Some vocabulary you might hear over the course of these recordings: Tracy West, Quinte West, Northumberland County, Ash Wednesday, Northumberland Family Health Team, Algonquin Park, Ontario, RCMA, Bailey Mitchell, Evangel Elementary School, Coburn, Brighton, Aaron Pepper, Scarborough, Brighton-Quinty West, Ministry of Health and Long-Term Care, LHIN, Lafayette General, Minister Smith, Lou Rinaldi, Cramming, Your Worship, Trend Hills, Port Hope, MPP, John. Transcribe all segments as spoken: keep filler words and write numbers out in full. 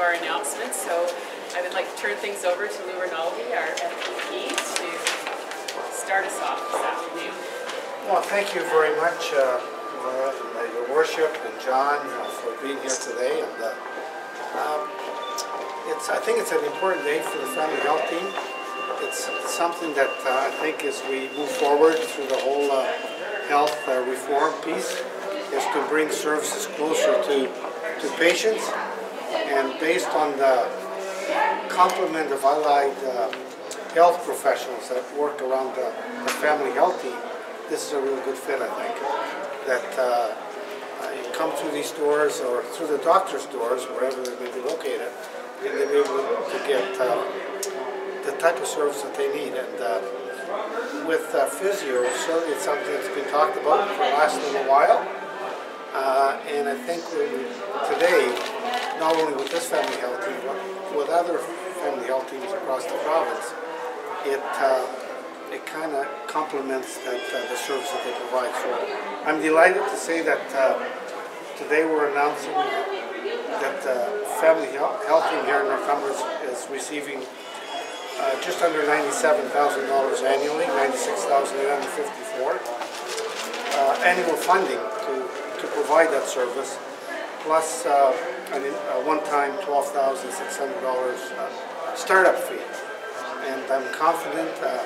of our announcements, so I would like to turn things over to Lou Rinaldi, our M P P, to start us off this afternoon. Well, thank you very much, uh, uh, Your Worship and John, uh, for being here today. And uh, um, it's, I think it's an important day for the Family Health Team. It's something that uh, I think as we move forward through the whole uh, health uh, reform piece, is to bring services closer to, to patients. And based on the complement of allied uh, health professionals that work around the, the Family Health Team, this is a real good fit, I think. That uh, you come through these doors or through the doctor's doors, wherever they may be located, and they'll be able to get uh, the type of service that they need. And uh, with uh, physio, certainly it's something that's been talked about for the last little while. Uh, and I think we, today, not only with this Family Health Team, but with other Family Health Teams across the province, it uh, it kind of complements that, uh, the service that they provide. So I'm delighted to say that uh, today we're announcing that the uh, Family Health, health Team here in Northumberland is, is receiving uh, just under ninety-seven thousand dollars annually, ninety-six thousand eight hundred fifty-four dollars uh, annual funding to to provide that service, plus uh, an, a one-time twelve thousand six hundred dollars uh, startup fee. And I'm confident uh,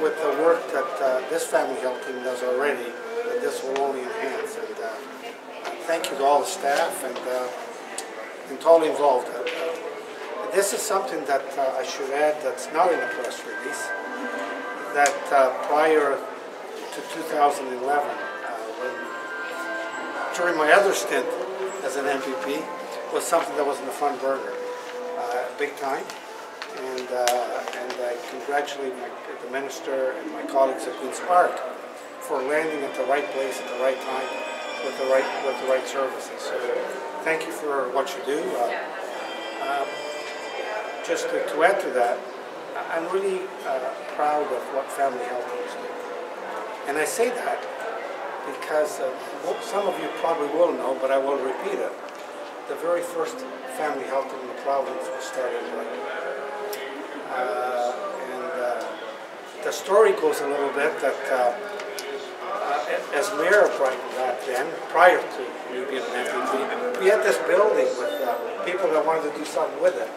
with the work that uh, this Family Health Team does already, that this will only enhance. And uh, thank you to all the staff and, uh, and to all involved. Uh, this is something that uh, I should add that's not in the press release, that uh, prior to two thousand eleven, during my other stint as an M P P, was something that wasn't a fun burner, uh, big time. And, uh, and I congratulate my, the Minister and my colleagues at Queen's Park for landing at the right place at the right time with the right, with the right services. So thank you for what you do. Uh, uh, just to, to add to that, I'm really uh, proud of what Family Health Teams do. And I say that because uh, some of you probably will know, but I will repeat it. The very first Family Health Team in the province was started in Brighton. Uh, and uh, the story goes a little bit that uh, uh, as Mayor of Brighton back then, prior to me being an M P P, we had this building with uh, people that wanted to do something with it.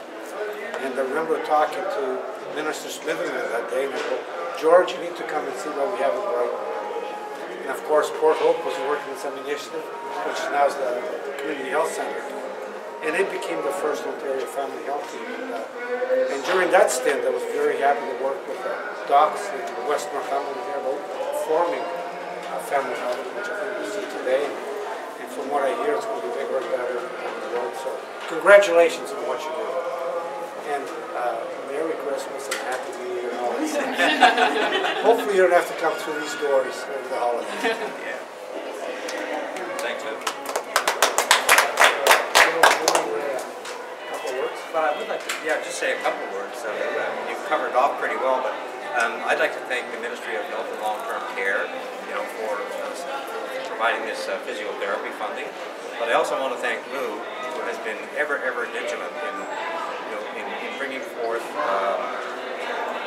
And I remember talking to Minister Smith that day, and I go, George, you need to come and see what we have in Brighton. And of course, Port Hope was working on some initiative, which now is the, the Community Health Center. And it became the first Ontario Family Health Team. And, uh, and during that stint, I was very happy to work with the docs in Westmore family here about forming a family health team, which I think we see today. And from what I hear, it's going to be bigger and better on the road. So congratulations on what you do. And uh, Merry Christmas and Happy New Year. Hopefully you don't have to come through these doors over the holidays. Yeah. Thanks, Lou. A couple of words? Well, I would like to, yeah, just say a couple of words. I mean, I mean, you've covered off pretty well, but um, I'd like to thank the Ministry of Health and Long-Term Care, you know, for uh, providing this uh, physiotherapy funding. But I also want to thank Lou, who has been ever, ever vigilant in, you know, in, in bringing forth Um,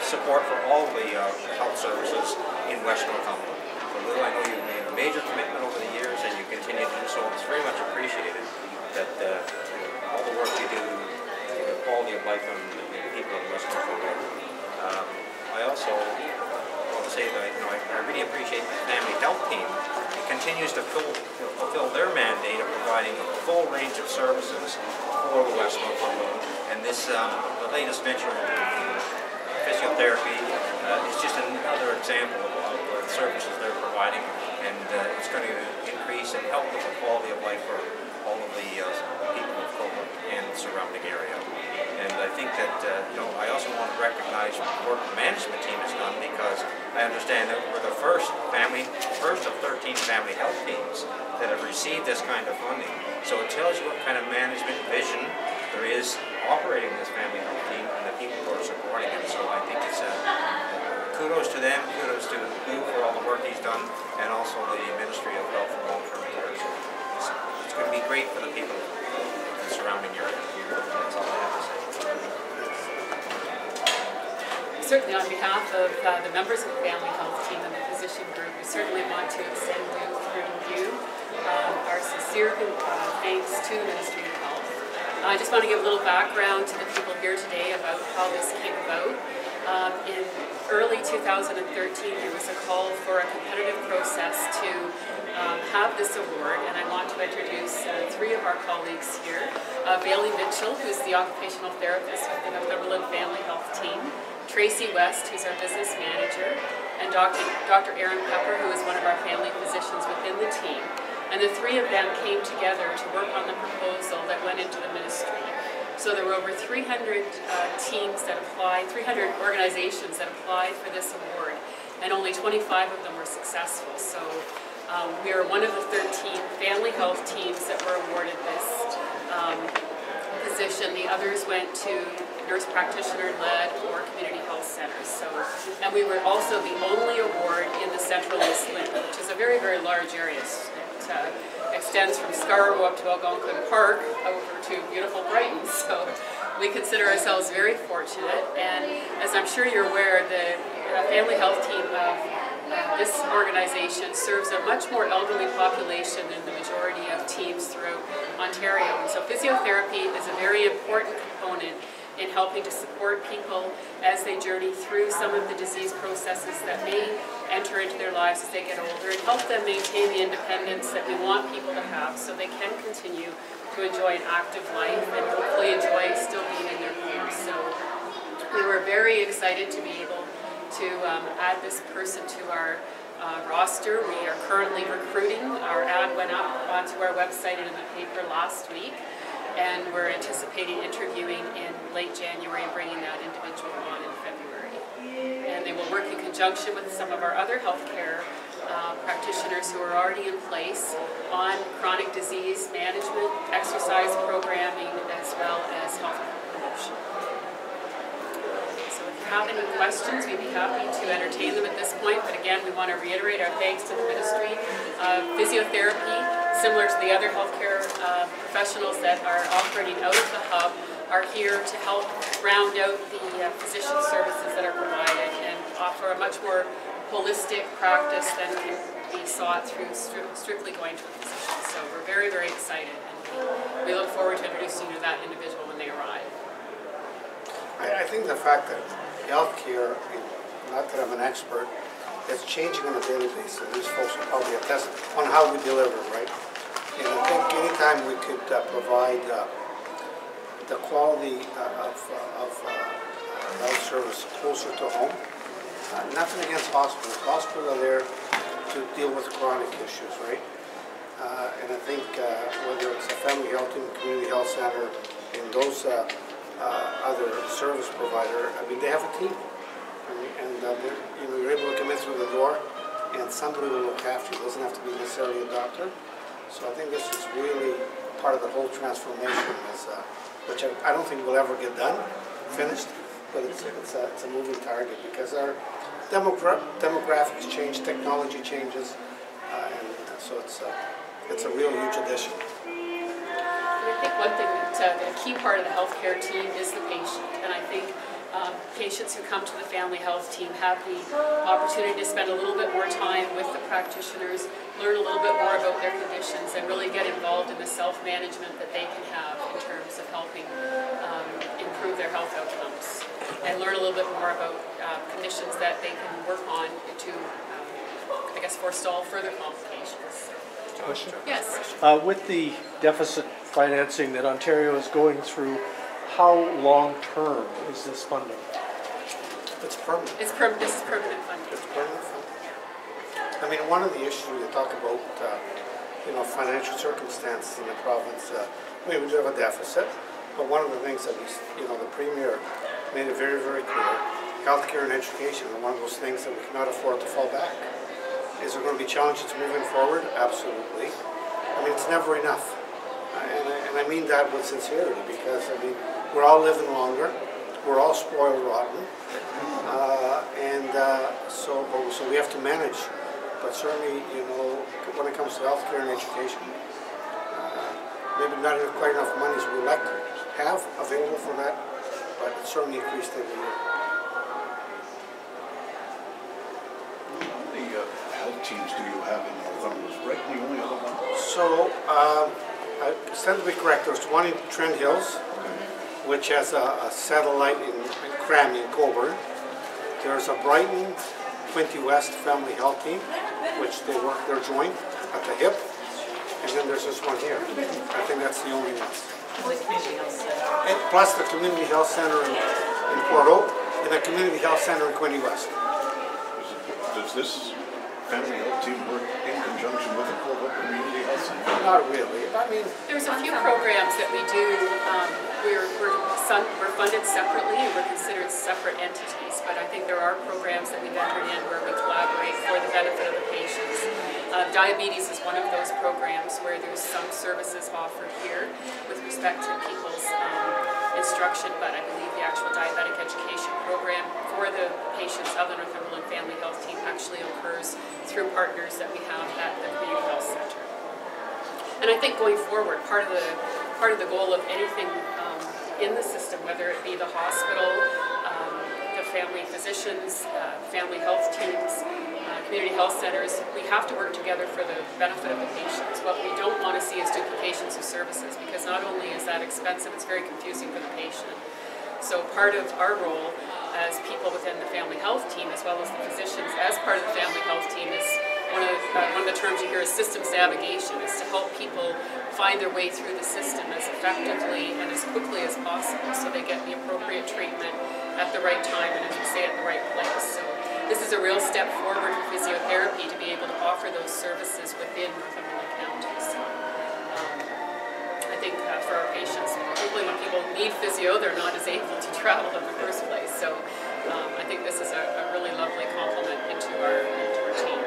support for all the uh, health services in West Northumberland. So Lou, I know you've made a major commitment over the years and you continue to do so. It's very much appreciated that uh, all the work you do, the quality of life and the people in West Northumberland. Um, I also want to say that you know, I, I really appreciate the Family Health Team. It continues to fill, you know, fulfill their mandate of providing a full range of services for West Northumberland. And this, um, the latest venture physiotherapy uh, is just another example of the services they're providing, and uh, it's going to increase and help with the quality of life for all of the uh, people of Coburn and the surrounding area. And I think that, uh, you know, I also want to recognize the work the management team has done, because I understand that we're the first family, first of thirteen family health teams that have received this kind of funding. So it tells you what kind of management vision there is operating this family health team and the people who are supporting him. So I think it's a kudos to them, kudos to Lou for all the work he's done, and also the Ministry of Health and Long-Term Care. It's, it's going to be great for the people. the surrounding area. That's all I have to say. Certainly on behalf of uh, the members of the Family Health Team and the physician group, we certainly want to extend you through you um, our sincere uh, thanks to Ministry of Health. I just want to give a little background to the people here today about how this came about. Um, in early two thousand thirteen, there was a call for a competitive process to um, have this award, and I want to introduce uh, three of our colleagues here. Uh, Bailey Mitchell, who's the occupational therapist with the Northumberland Family Health Team, Tracy West, who's our business manager, and Doctor Doctor Aaron Pepper, who is one of our family physicians within the team. And the three of them came together to work on the proposal that went into the ministry. So there were over three hundred uh, teams that applied, three hundred organizations that applied for this award, and only twenty-five of them were successful. So um, we are one of the thirteen family health teams that were awarded this um, position. The others went to nurse practitioner-led or community health centers. So, and we were also the only award in the Central East L H I N, which is a very, very large area. It uh, extends from Scarborough up to Algonquin Park over to beautiful Brighton. So we consider ourselves very fortunate, and as I'm sure you're aware, the uh, family health team of uh, this organization serves a much more elderly population than the majority of teams throughout Ontario. And so physiotherapy is a very important component in helping to support people as they journey through some of the disease processes that may enter into their lives as they get older, and help them maintain the independence that we want people to have so they can continue to enjoy an active life and hopefully enjoy still being in their career. So we were very excited to be able to um, add this person to our Uh, roster. We are currently recruiting. Our ad went up onto our website and in the paper last week, and we're anticipating interviewing in late January and bringing that individual on in February. And they will work in conjunction with some of our other healthcare uh, practitioners who are already in place on chronic disease management, exercise programming, as well as health promotion. Have any questions, we'd be happy to entertain them at this point, but again, we want to reiterate our thanks to the ministry. Uh, physiotherapy, similar to the other healthcare uh, professionals that are operating out of the hub, are here to help round out the uh, physician services that are provided and offer a much more holistic practice than can be sought through stri strictly going to a physician. So we're very, very excited, and we look forward to introducing you to that individual when they arrive. I, I think the fact that healthcare, I mean, not that I'm an expert, it's changing on a daily basis. These folks will probably attest on how we deliver, right? And I think anytime we could uh, provide uh, the quality uh, of, uh, of uh, health service closer to home, uh, nothing against hospitals. Hospitals are there to deal with chronic issues, right? Uh, and I think uh, whether it's a family health team, community health center, and those uh, Uh, other service provider, I mean, they have a team, and, and uh, you know, you're able to come in through the door, and somebody will look after you. It doesn't have to be necessarily a doctor. So I think this is really part of the whole transformation, is, uh, which I, I don't think will ever get done, finished, but it's, it's, a, it's a moving target because our demogra demographics change, technology changes, uh, and so it's a, it's a real huge addition. I think one thing that uh, the key part of the healthcare team is the patient, and I think um, patients who come to the family health team have the opportunity to spend a little bit more time with the practitioners, learn a little bit more about their conditions, and really get involved in the self-management that they can have in terms of helping um, improve their health outcomes, and learn a little bit more about uh, conditions that they can work on to, um, I guess, forestall further complications. Question? Yes. Uh, with the deficit financing that Ontario is going through, how long-term is this funding? It's permanent. It's per this is permanent funding. It's permanent funding. I mean, one of the issues you talk about, uh, you know, financial circumstances in the province. Uh, I mean, we do have a deficit, but one of the things that we, you know, the Premier made it very, very clear: healthcare and education are one of those things that we cannot afford to fall back. Is there going to be challenges moving forward? Absolutely. I mean, it's never enough. And I, and I mean that with sincerity, because, I mean, we're all living longer. We're all spoiled rotten. Uh, and uh, so, so we have to manage. But certainly, you know, when it comes to healthcare and education, uh, maybe not have quite enough money as we would like to have available for that, but it certainly increased every year. How many uh, health teams do you have in Northumberland? Brighton, the only other one? So, um, I stand to be correct, there's one in Trend Hills, okay, which has a, a satellite in Cramming, Coburn. There's a Brighton-Quinty West family health team, which they work their joint at the hip. And then there's this one here. I think that's the only one. And plus the community health center in, in Port Hope and the community health center in Quinte West. Does this family health team work in conjunction with the Port Hope community health center? Not really. I mean, there's a few programs that we do. Um, we're we're, sun, we're funded separately and we're considered separate entities. But I think there are programs that we've entered in where we collaborate for the benefit of the patients. Uh, diabetes is one of those programs where there's some services offered here with respect to people's um, instruction, but I believe the actual diabetic education program for the patients of the Northumberland Family Health Team actually occurs through partners that we have at the Community Health Center. And I think going forward, part of the, part of the goal of anything um, in the system, whether it be the hospital, um, the family physicians, uh, family health teams, community health centers, we have to work together for the benefit of the patients. What we don't want to see is duplications of services, because not only is that expensive, it's very confusing for the patient. So part of our role as people within the family health team, as well as the physicians as part of the family health team, is one of, uh, one of the terms you hear is systems navigation, is to help people find their way through the system as effectively and as quickly as possible so they get the appropriate treatment at the right time and, as you say, at the right place. So this is a real step forward for physiotherapy to be able to offer those services within Northumberland County. So, um, I think uh, for our patients, particularly when people need physio, they're not as able to travel in the first place. So um, I think this is a, a really lovely compliment into our, into our team.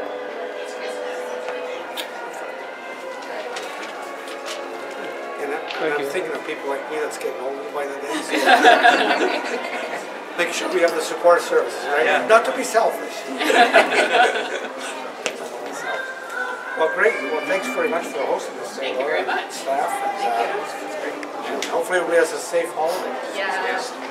And, I, and I'm thinking of people like me that's getting older by the day. Make sure we have the support services, right? Yeah. Not to be selfish. Well, great. Well, thanks very much for hosting this. Thank you very much. Staff and, uh, Thank you. And hopefully everybody has a safe holiday. Yeah. Yes.